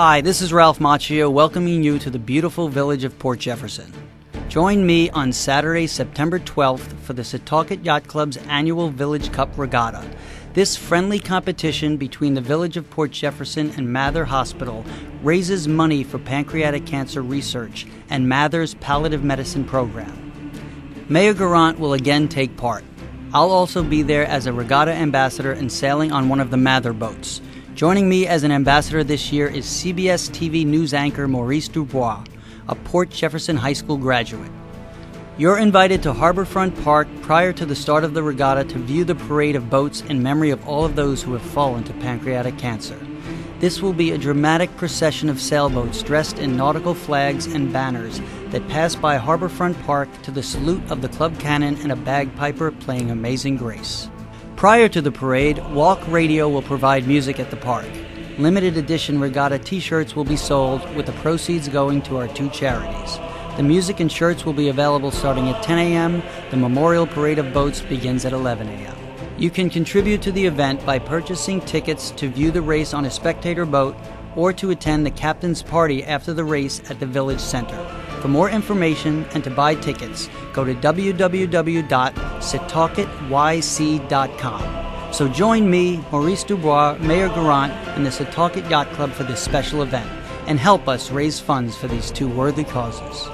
Hi, this is Ralph Macchio welcoming you to the beautiful village of Port Jefferson. Join me on Saturday, September 12th for the Setauket Yacht Club's annual Village Cup Regatta. This friendly competition between the Village of Port Jefferson and Mather Hospital raises money for pancreatic cancer research and Mather's palliative medicine program. Mayor Garant will again take part. I'll also be there as a regatta ambassador and sailing on one of the Mather boats. Joining me as an ambassador this year is CBS TV news anchor Maurice Dubois, a Port Jefferson High School graduate. You're invited to Harborfront Park prior to the start of the regatta to view the parade of boats in memory of all of those who have fallen to pancreatic cancer. This will be a dramatic procession of sailboats dressed in nautical flags and banners that pass by Harborfront Park to the salute of the club cannon and a bagpiper playing Amazing Grace. Prior to the parade, Walk Radio will provide music at the park. Limited edition regatta t-shirts will be sold, with the proceeds going to our two charities. The music and shirts will be available starting at 10 a.m. The Memorial Parade of Boats begins at 11 a.m. You can contribute to the event by purchasing tickets to view the race on a spectator boat or to attend the captain's party after the race at the Village Center. For more information and to buy tickets, go to www.setauketyc.com. So join me, Maurice Dubois, Mayor Garant, and the Setauket Yacht Club for this special event, and help us raise funds for these two worthy causes.